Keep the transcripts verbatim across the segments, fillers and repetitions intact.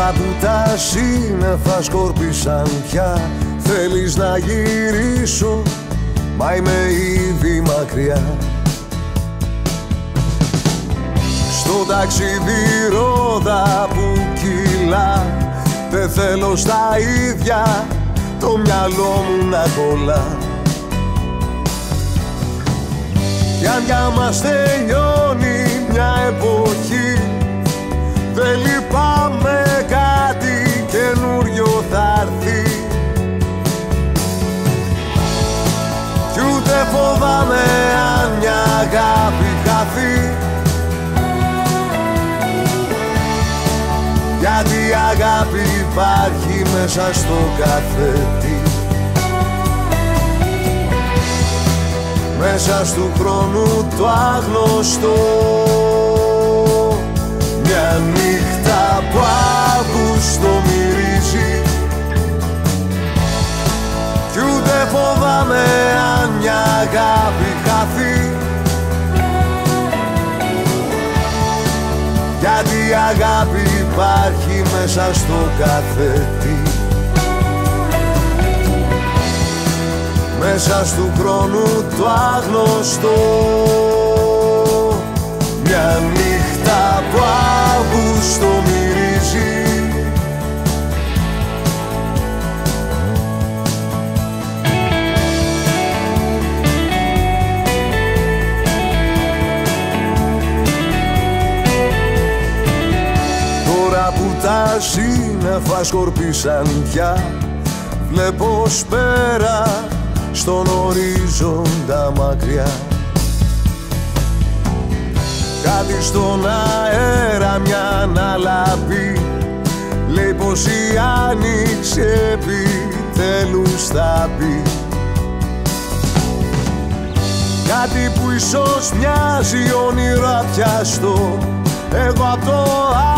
Τώρα που τα σύννεφα σκόρπισαν πια, θέλεις να γυρίσω, μα είμαι ήδη μακριά. Στο ταξιδηρόδα που κυλά, δεν θέλω στα ίδια το μυαλό μου να κολλά. Κι αν για μας τελειώνει μια εποχή, δεν λυπάμαι, κάτι καινούριο θα έρθει. Κι ούτε φοβάμαι αν μια αγάπη χαθεί, γιατί η αγάπη υπάρχει μέσα στο κάθε τι. Μέσα στου χρόνου το άγνωστο, μια νύχτα που Αύγουστο μυρίζει, κι ούτε φοβάμαι αν μια αγάπη χαθεί, γιατί η αγάπη υπάρχει μέσα στο κάθε τι. Μέσα στου χρόνου το άγνωστο, μια νύχτα που Αύγουστο μυρίζει. Τώρα που τα σύννεφα σκορπίσαν πια, βλέπω ως πέρα στον ορίζοντα μακριά. Κάτι στον αέρα μια αναλαπή, λέει πως η άνοιξη επιτέλους θα πει. Κάτι που ίσως μοιάζει όνειρο απιαστό, εγώ απ' το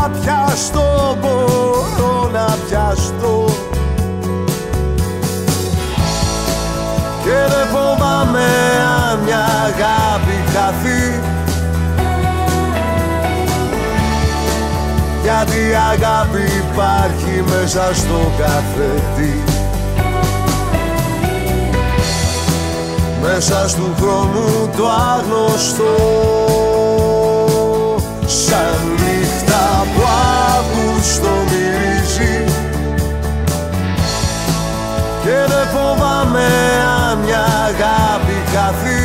απιαστό μπορώ να πιαστώ. Και δεν φοβάμαι αν μια αγάπη χαθεί, γιατί η αγάπη υπάρχει μέσα στο κάθε τι. Μέσα στου χρόνου το άγνωστο, σαν νύχτα που Αύγουστο μυρίζει. Και δεν φοβάμαι αν μια αγάπη χαθεί,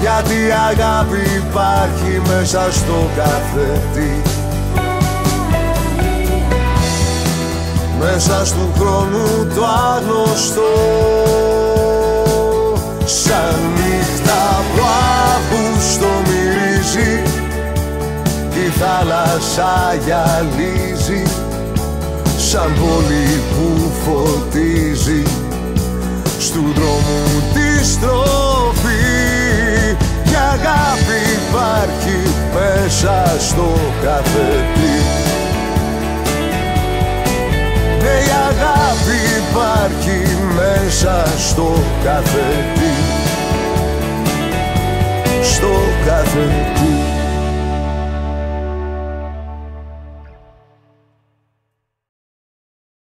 γιατί η αγάπη υπάρχει μέσα στο κάθε τι. Μέσα στου χρόνου το άγνωστο, σαν νύχτα που Αύγουστο μυρίζει, η θάλασσα γυαλίζει σαν πόλη που φωτίζει, στου δρόμου τη στροφή. Η αγάπη υπάρχει μέσα στο κάθε τι. Ναι, η αγάπη υπάρχει μέσα στο κάθε τι. Στο κάθε τι.